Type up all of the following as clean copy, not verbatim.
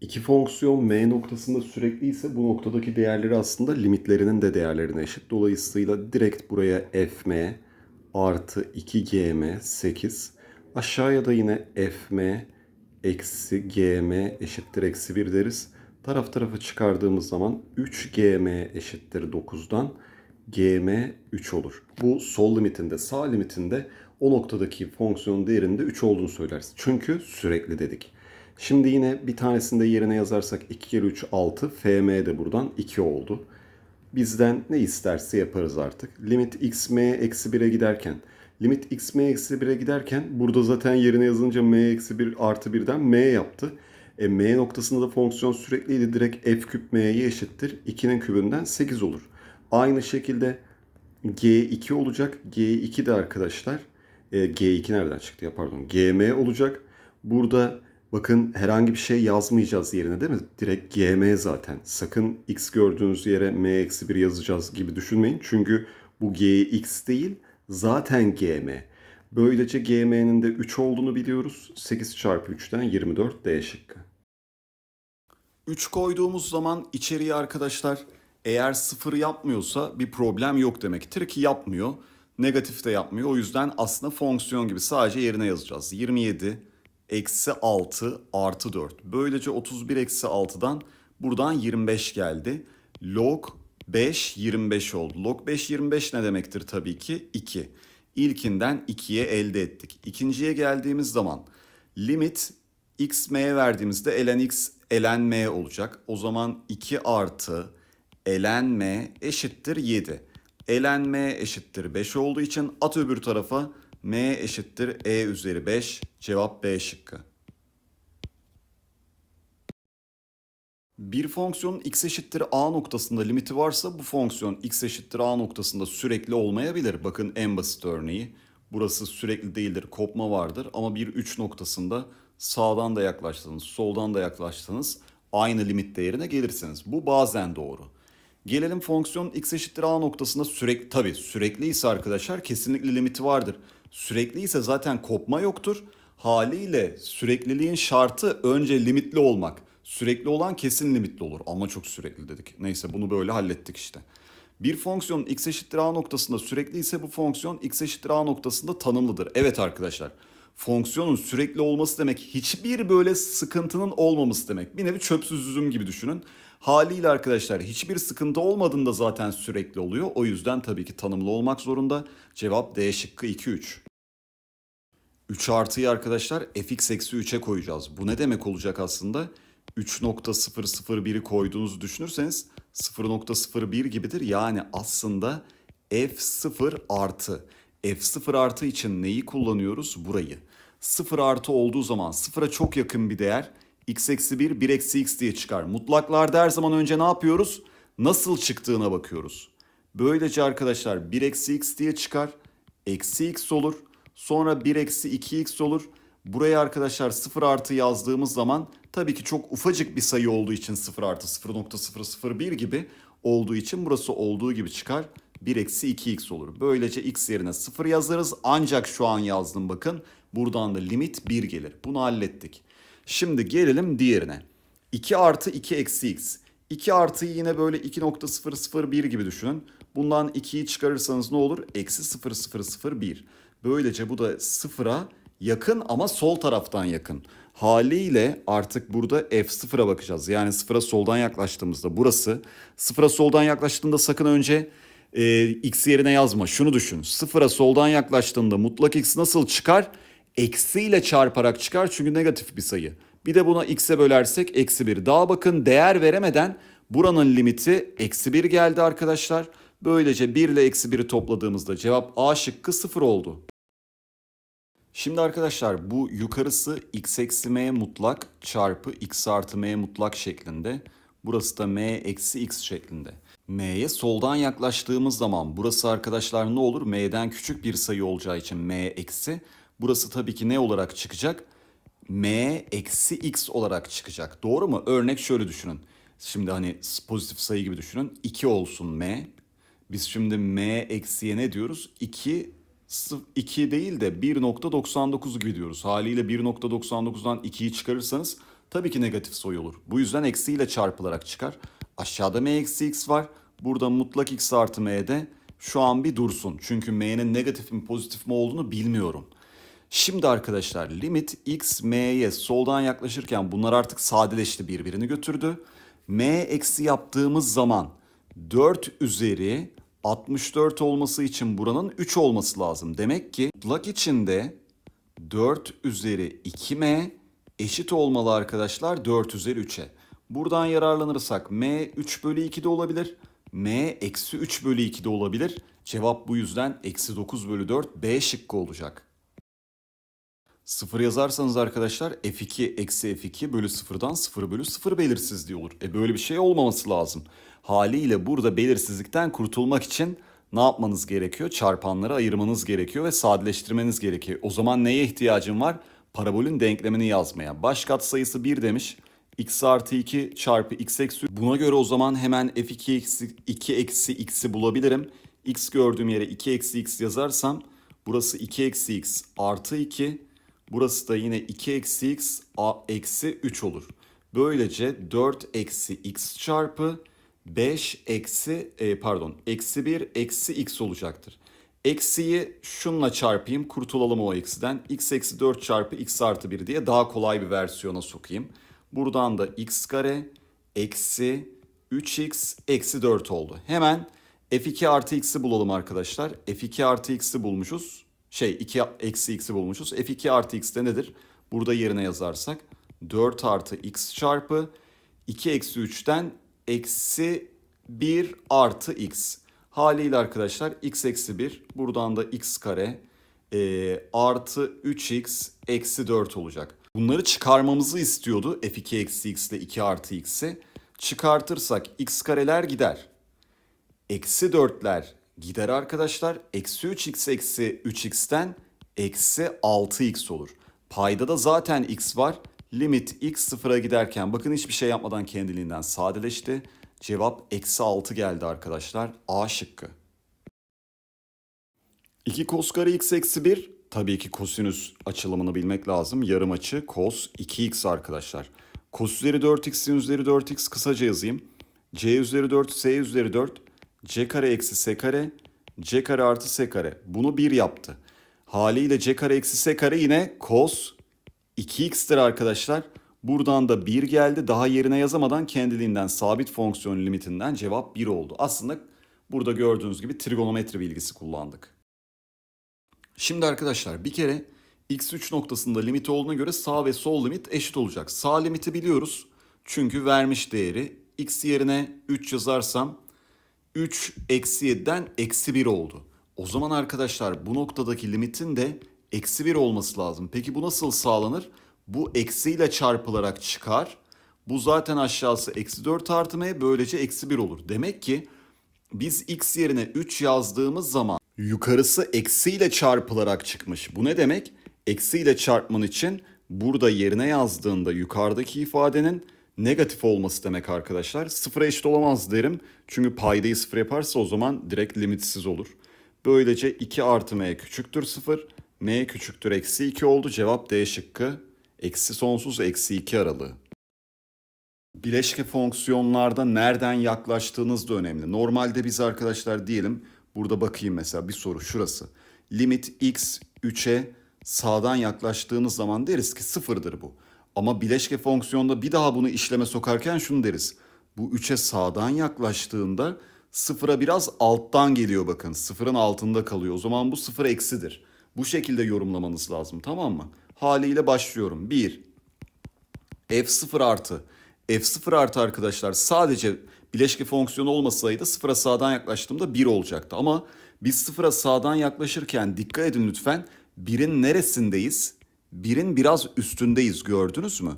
İki fonksiyon m noktasında sürekli ise bu noktadaki değerleri aslında limitlerinin de değerlerine eşit. Dolayısıyla direkt buraya fm artı 2gm 8. Aşağıya da yine fm eksi gm eşittir eksi 1 deriz. Taraf tarafa çıkardığımız zaman 3gm eşittir 9'dan gm 3 olur. Bu sol limitinde, sağ limitinde o noktadaki fonksiyonun değerinde 3 olduğunu söylersin. Çünkü sürekli dedik. Şimdi yine bir tanesinde yerine yazarsak 2 kere 3 6. Fm de buradan 2 oldu. Bizden ne isterse yaparız artık. Limit xm eksi 1'e giderken. Limit xm eksi 1'e giderken burada zaten yerine yazınca m eksi 1 artı 1'den m yaptı. M noktasında da fonksiyon sürekliydi. Direkt f küp m'ye eşittir. 2'nin kübünden 8 olur. Aynı şekilde g2 olacak. G2 de arkadaşlar. G2 nereden çıktı ya pardon. Gm olacak. Burada bakın herhangi bir şey yazmayacağız yerine değil mi? Direkt gm zaten. Sakın x gördüğünüz yere m-1 yazacağız gibi düşünmeyin. Çünkü bu gx değil. Zaten gm. Böylece gm'nin de 3 olduğunu biliyoruz. 8 çarpı 3'ten 24 D şıkkı. 3 koyduğumuz zaman içeriye arkadaşlar eğer 0 yapmıyorsa bir problem yok demektir ki yapmıyor. Negatif de yapmıyor. O yüzden aslında fonksiyon gibi sadece yerine yazacağız. 27 eksi 6 artı 4. Böylece 31 eksi 6'dan buradan 25 geldi. Log 5 25 oldu. Log 5 25 ne demektir tabii ki? 2. İlkinden 2'ye elde ettik. İkinciye geldiğimiz zaman limit x m'ye verdiğimizde ln x ln m olacak. O zaman 2 artı ln m eşittir 7. Ln m eşittir 5 olduğu için at öbür tarafa m eşittir e üzeri 5. Cevap B şıkkı. Bir fonksiyonun x eşittir a noktasında limiti varsa bu fonksiyon x eşittir a noktasında sürekli olmayabilir. Bakın en basit örneği. Burası sürekli değildir, kopma vardır ama bir 3 noktasında sağdan da yaklaştığınız, soldan da yaklaştığınız aynı limit değerine gelirsiniz. Bu bazen doğru. Gelelim fonksiyonun x eşittir a noktasında sürekli, tabii sürekli ise arkadaşlar kesinlikle limiti vardır. Sürekli ise zaten kopma yoktur. Haliyle sürekliliğin şartı önce limitli olmak. Sürekli olan kesin limitli olur ama çok sürekli dedik. Neyse bunu böyle hallettik işte. Bir fonksiyonun x eşittir a noktasında sürekli ise bu fonksiyon x eşittir a noktasında tanımlıdır. Evet arkadaşlar, fonksiyonun sürekli olması demek hiçbir böyle sıkıntının olmaması demek. Bir nevi çöpsüz üzüm gibi düşünün. Haliyle arkadaşlar hiçbir sıkıntı olmadığında zaten sürekli oluyor. O yüzden tabii ki tanımlı olmak zorunda. Cevap D şıkkı 2-3. 3 artıyı arkadaşlar fx eksi 3'e koyacağız. Bu ne demek olacak aslında? 3.001'i koyduğunuzu düşünürseniz 0.01 gibidir. Yani aslında f0 artı. f0 artı için neyi kullanıyoruz? Burayı. 0 artı olduğu zaman 0'a çok yakın bir değer. x eksi 1, 1 eksi x diye çıkar. Mutlaklarda her zaman önce ne yapıyoruz? Nasıl çıktığına bakıyoruz. Böylece arkadaşlar 1 eksi x diye çıkar. Eksi x olur. Sonra 1 eksi 2x olur. Buraya arkadaşlar 0 artı yazdığımız zaman tabii ki çok ufacık bir sayı olduğu için 0 artı 0.001 gibi olduğu için burası olduğu gibi çıkar. 1 eksi 2x olur. Böylece x yerine 0 yazarız. Ancak şu an yazdım bakın. Buradan da limit 1 gelir. Bunu hallettik. Şimdi gelelim diğerine. 2 artı 2 eksi x. 2 artıyı yine böyle 2.001 gibi düşünün. Bundan 2'yi çıkarırsanız ne olur? Eksi 0.001. Böylece bu da 0'a yakın ama sol taraftan yakın. Haliyle artık burada f0'a bakacağız. Yani 0'a soldan yaklaştığımızda burası. 0'a soldan yaklaştığında sakın önce x yerine yazma. Şunu düşün. 0'a soldan yaklaştığında mutlak x nasıl çıkar? Eksiyle çarparak çıkar çünkü negatif bir sayı. Bir de buna x'e bölersek eksi 1. Daha bakın değer veremeden buranın limiti eksi 1 geldi arkadaşlar. Böylece 1 ile eksi 1'i topladığımızda cevap A şıkkı 0 oldu. Şimdi arkadaşlar bu yukarısı x eksi m mutlak çarpı x artı m mutlak şeklinde. Burası da m eksi x şeklinde. M'ye soldan yaklaştığımız zaman burası arkadaşlar ne olur? M'den küçük bir sayı olacağı için m eksi. Burası tabii ki ne olarak çıkacak? M eksi x olarak çıkacak. Doğru mu? Örnek şöyle düşünün. Şimdi hani pozitif sayı gibi düşünün. 2 olsun m. Biz şimdi m eksiye ne diyoruz? 2 değil de 1.99 gibi diyoruz. Haliyle 1.99'dan 2'yi çıkarırsanız tabii ki negatif soy olur. Bu yüzden eksiyle çarpılarak çıkar. Aşağıda m eksi x var. Burada mutlak x artı m'de şu an bir dursun. Çünkü m'nin negatif mi pozitif mi olduğunu bilmiyorum. Şimdi arkadaşlar limit x m'ye soldan yaklaşırken bunlar artık sadeleşti, birbirini götürdü. M eksi yaptığımız zaman 4 üzeri 64 olması için buranın 3 olması lazım. Demek ki mutlak içinde 4 üzeri 2m eşit olmalı arkadaşlar 4 üzeri 3'e. Buradan yararlanırsak m 3 bölü 2 de olabilir. M eksi 3 bölü 2 de olabilir. Cevap bu yüzden eksi 9 bölü 4 b şıkkı olacak. 0 yazarsanız arkadaşlar f2 eksi f2 bölü 0'dan 0 bölü 0 belirsizliği olur. Böyle bir şey olmaması lazım. Haliyle burada belirsizlikten kurtulmak için ne yapmanız gerekiyor? Çarpanları ayırmanız gerekiyor ve sadeleştirmeniz gerekiyor. O zaman neye ihtiyacım var? Parabolün denklemini yazmaya. Baş katsayısı 1 demiş. X artı 2 çarpı x eksi 3. Buna göre o zaman hemen f2 eksi 2 eksi x'i bulabilirim. X gördüğüm yere 2 eksi x yazarsam burası 2 eksi x artı 2. Burası da yine 2 eksi x eksi 3 olur. Böylece 4 eksi x çarpı 5 eksi eksi 1 eksi x olacaktır. Eksiyi şunla çarpayım, kurtulalım o eksiden. X eksi 4 çarpı x artı 1 diye daha kolay bir versiyona sokayım. Buradan da x kare eksi 3x eksi 4 oldu. Hemen f2 artı x'i bulalım arkadaşlar. F2 artı x'i bulmuşuz. 2 eksi x'i bulmuşuz. F2 artı x de nedir? Burada yerine yazarsak 4 artı x çarpı 2 eksi 3'ten eksi 1 artı x. Haliyle arkadaşlar x eksi 1, buradan da x kare artı 3x eksi 4 olacak. Bunları çıkarmamızı istiyordu f2 eksi x ile 2 artı x'i. Çıkartırsak x kareler gider. Eksi 4'ler gider arkadaşlar. Eksi 3x eksi 3x'ten eksi 6x olur. Paydada zaten x var. Limit x sıfıra giderken bakın hiçbir şey yapmadan kendiliğinden sadeleşti. Cevap eksi 6 geldi arkadaşlar. A şıkkı. 2 kos kare x eksi 1. Tabii ki kosinüs açılımını bilmek lazım. Yarım açı kos 2x arkadaşlar. Kos üzeri 4x'in üzeri 4x kısaca yazayım. C üzeri 4 s üzeri 4. C kare eksi s kare. C kare artı s kare. Bunu 1 yaptı. Haliyle c kare eksi s kare yine kos 2x'tir arkadaşlar. Buradan da 1 geldi. Daha yerine yazamadan kendiliğinden sabit fonksiyon limitinden cevap 1 oldu. Aslında burada gördüğünüz gibi trigonometri bilgisi kullandık. Şimdi arkadaşlar bir kere x3 noktasında limit olduğuna göre sağ ve sol limit eşit olacak. Sağ limiti biliyoruz. Çünkü vermiş değeri. X yerine 3 yazarsam 3 eksi 7'den eksi 1 oldu. O zaman arkadaşlar bu noktadaki limitin de eksi 1 olması lazım. Peki bu nasıl sağlanır? Bu eksiyle çarpılarak çıkar. Bu zaten aşağısı eksi 4 artı m, böylece eksi 1 olur. Demek ki biz x yerine 3 yazdığımız zaman yukarısı eksiyle çarpılarak çıkmış. Bu ne demek? Eksiyle çarpman için burada yerine yazdığında yukarıdaki ifadenin negatif olması demek arkadaşlar. Sıfıra eşit olamaz derim. Çünkü paydayı sıfır yaparsa o zaman direkt limitsiz olur. Böylece 2 artı m küçüktür 0. M küçüktür eksi 2 oldu. Cevap D şıkkı. Eksi sonsuz eksi 2 aralığı. Bileşke fonksiyonlarda nereden yaklaştığınız da önemli. Normalde biz arkadaşlar diyelim, burada bakayım mesela bir soru şurası. Limit x 3'e sağdan yaklaştığınız zaman deriz ki sıfırdır bu. Ama bileşke fonksiyonda bir daha bunu işleme sokarken şunu deriz. Bu 3'e sağdan yaklaştığında sıfıra biraz alttan geliyor bakın. Sıfırın altında kalıyor. O zaman bu sıfır eksidir. Bu şekilde yorumlamanız lazım, tamam mı? Haliyle başlıyorum. 1. F0 artı. F0 artı arkadaşlar sadece bileşke fonksiyonu olmasaydı sıfıra sağdan yaklaştığımda 1 olacaktı. Ama biz sıfıra sağdan yaklaşırken dikkat edin lütfen. 1'in neresindeyiz? 1'in biraz üstündeyiz, gördünüz mü?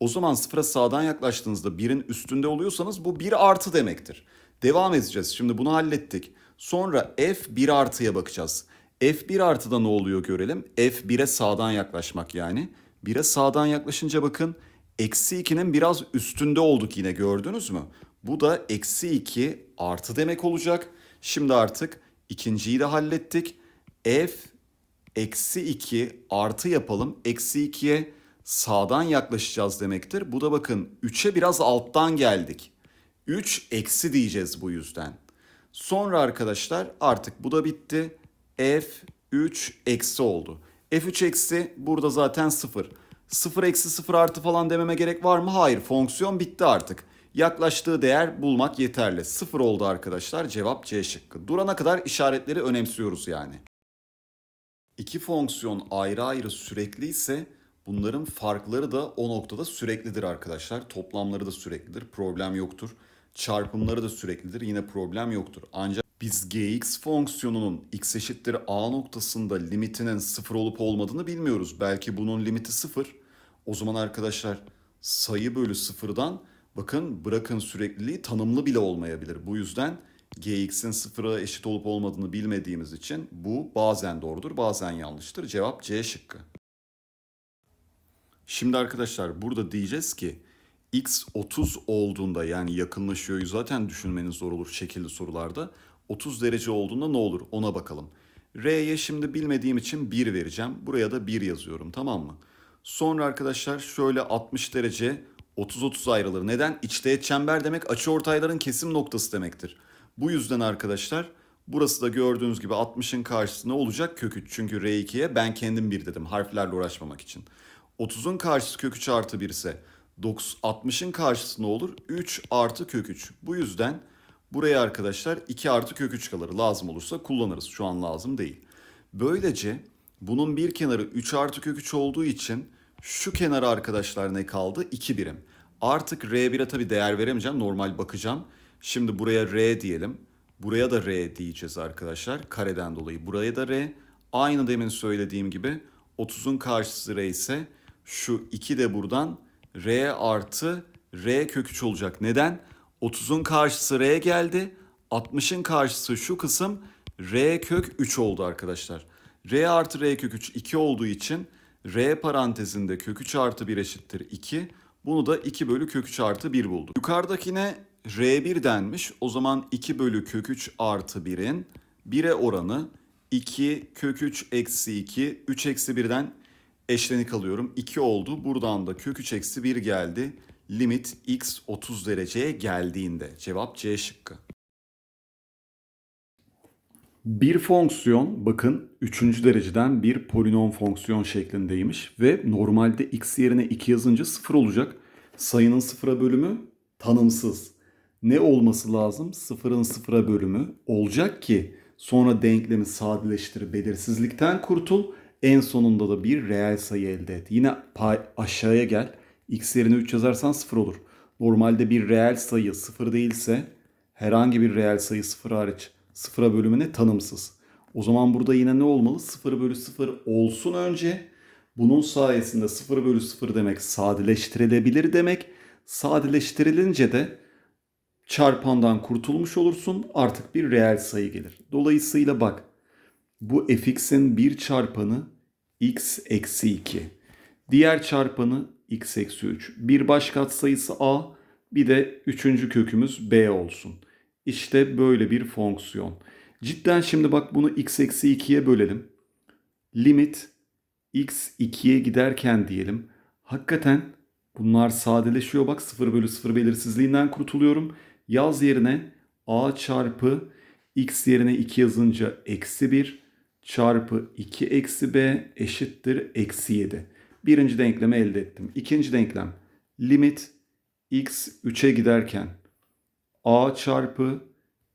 O zaman sıfıra sağdan yaklaştığınızda 1'in üstünde oluyorsanız bu 1 artı demektir. Devam edeceğiz. Şimdi bunu hallettik. Sonra F1 artıya bakacağız. F1 artıda ne oluyor görelim. F1'e sağdan yaklaşmak yani. 1'e sağdan yaklaşınca bakın eksi 2'nin biraz üstünde olduk yine, gördünüz mü? Bu da eksi 2 artı demek olacak. Şimdi artık ikinciyi de hallettik. F eksi 2 artı yapalım. Eksi 2'ye sağdan yaklaşacağız demektir. Bu da bakın 3'e biraz alttan geldik. 3 eksi diyeceğiz bu yüzden. Sonra arkadaşlar artık bu da bitti. F3 eksi oldu. F3 eksi burada zaten 0. 0 eksi 0 artı falan dememe gerek var mı? Hayır, fonksiyon bitti artık. Yaklaştığı değer bulmak yeterli. 0 oldu arkadaşlar, cevap C şıkkı. Durana kadar işaretleri önemsiyoruz yani. İki fonksiyon ayrı ayrı sürekli ise bunların farkları da o noktada süreklidir arkadaşlar. Toplamları da süreklidir, problem yoktur. Çarpımları da süreklidir, yine problem yoktur. Ancak biz gx fonksiyonunun x eşittir a noktasında limitinin 0 olup olmadığını bilmiyoruz. Belki bunun limiti 0. O zaman arkadaşlar sayı bölü 0'dan bakın bırakın sürekliliği, tanımlı bile olmayabilir. Bu yüzden gx'in 0'a eşit olup olmadığını bilmediğimiz için bu bazen doğrudur, bazen yanlıştır. Cevap C şıkkı. Şimdi arkadaşlar burada diyeceğiz ki x 30 olduğunda, yani yakınlaşıyor zaten, düşünmeniz zor olur şekilli sorularda. 30 derece olduğunda ne olur ona bakalım. R'ye şimdi bilmediğim için 1 vereceğim. Buraya da 1 yazıyorum, tamam mı? Sonra arkadaşlar şöyle 60 derece 30-30 ayrılır. Neden? İçteğet çember demek açıortayların kesim noktası demektir. Bu yüzden arkadaşlar burası da gördüğünüz gibi 60'ın karşısı ne olacak? Kök 3. Çünkü R2'ye ben kendim 1 dedim harflerle uğraşmamak için. 30'un karşısı kök 3 artı 1 ise 60'ın karşısı ne olur? 3 artı kök 3. Bu yüzden buraya arkadaşlar 2 artı kök 3 kalır. Lazım olursa kullanırız. Şu an lazım değil. Böylece bunun bir kenarı 3 artı kök 3 olduğu için şu kenara arkadaşlar ne kaldı? 2 birim. Artık R1'e tabii değer veremeyeceğim. Normal bakacağım. Şimdi buraya R diyelim. Buraya da R diyeceğiz arkadaşlar. Kareden dolayı. Buraya da R. Aynı demin söylediğim gibi 30'un karşısı R ise şu 2 de buradan R artı R kök 3 olacak. Neden? 30'un karşısı R'ye geldi. 60'ın karşısı şu kısım R kök 3 oldu arkadaşlar. R artı R kök 3 2 olduğu için R parantezinde kök 3 artı 1 eşittir 2. Bunu da 2 bölü kök 3 artı 1 bulduk. Yukarıdakine R1 denmiş. O zaman 2 bölü kök 3 artı 1'in 1'e oranı 2 kök 3 eksi 2. 3 eksi 1'den eşlenik alıyorum. 2 oldu. Buradan da kök 3 eksi 1 geldi. Limit x 30 dereceye geldiğinde. Cevap C şıkkı. Bir fonksiyon bakın 3. dereceden bir polinom fonksiyon şeklindeymiş ve normalde x yerine 2 yazınca 0 olacak. Sayının 0'a bölümü tanımsız. Ne olması lazım? 0'ın 0'a bölümü olacak ki sonra denklemi sadeleştir, belirsizlikten kurtul. En sonunda da bir reel sayı elde et. Yine aşağıya gel. X yerine 3 yazarsan 0 olur. Normalde bir reel sayı 0 değilse, herhangi bir reel sayı 0 hariç, 0'a bölümüne tanımsız. O zaman burada yine ne olmalı? 0 bölü 0 olsun önce. Bunun sayesinde 0 bölü 0 demek sadeleştirilebilir demek. Sadeleştirilince de çarpandan kurtulmuş olursun. Artık bir reel sayı gelir. Dolayısıyla bak, bu fx'in bir çarpanı x eksi 2. Diğer çarpanı x eksi 3. Bir baş katsayısı a, bir de 3. kökümüz b olsun. İşte böyle bir fonksiyon. Cidden şimdi bak, bunu x eksi 2'ye bölelim. Limit x 2'ye giderken diyelim. Hakikaten bunlar sadeleşiyor. Bak 0 bölü 0 belirsizliğinden kurtuluyorum. Yaz yerine a çarpı x yerine 2 yazınca eksi 1 çarpı 2 eksi b eşittir eksi 7. Birinci denklemi elde ettim. İkinci denklem limit x 3'e giderken a çarpı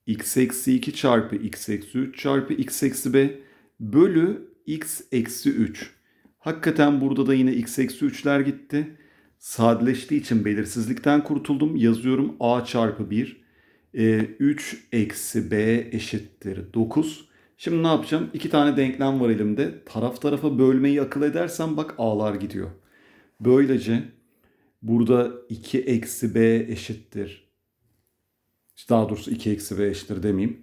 x eksi 2 çarpı x eksi 3 çarpı x eksi b bölü x eksi 3. Hakikaten burada da yine x eksi 3'ler gitti. Sadeleştiği için belirsizlikten kurtuldum. Yazıyorum a çarpı 1. 3 eksi b eşittir 9. Şimdi ne yapacağım? İki tane denklem var elimde. Taraf tarafa bölmeyi akıl edersen bak a'lar gidiyor. Böylece burada 2 eksi b eşittir. Daha doğrusu 2 eksi b eşittir demeyeyim.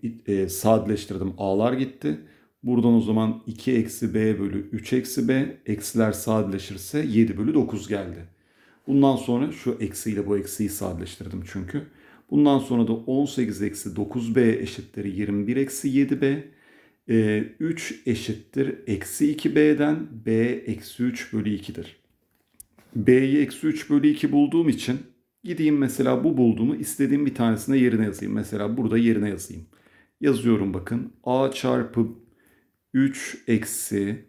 Sadeleştirdim. A'lar gitti. Buradan o zaman 2 eksi b bölü 3 eksi b. Eksiler sadeleşirse 7 bölü 9 geldi. Bundan sonra şu eksiyle bu eksiyi sadeleştirdim çünkü. Bundan sonra da 18 eksi 9b eşittir 21 eksi 7b. 3 eşittir eksi 2b'den b eksi 3 bölü 2'dir. B'yi -3/2 bulduğum için gideyim mesela bu bulduğumu istediğim bir tanesine yerine yazayım. Mesela burada yerine yazayım. Yazıyorum bakın. A çarpı 3 eksi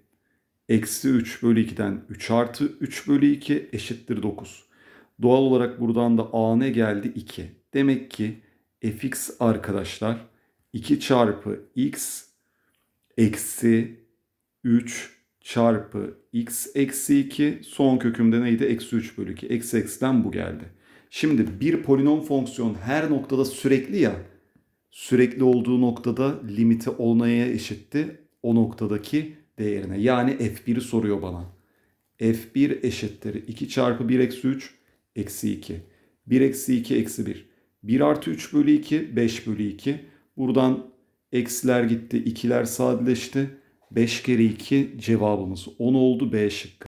3/2'den 3 artı 3/2 eşittir 9. Doğal olarak buradan da a ne geldi? 2. Demek ki fx arkadaşlar 2 çarpı x eksi 3 çarpı x eksi 2. Son kökümde neydi? Eksi 3/2. Eksi eksiden bu geldi. Şimdi bir polinom fonksiyon her noktada sürekli ya. Sürekli olduğu noktada limiti olmaya eşitti. O noktadaki değerine. Yani f1'i soruyor bana. f1 eşittir 2 çarpı 1 eksi 3 eksi 2. 1 eksi 2 eksi 1. 1 artı 3/2 5/2. Buradan eksiler gitti. 2'ler sadeleşti. 5 kere 2 cevabımız 10 oldu. B şıkkı.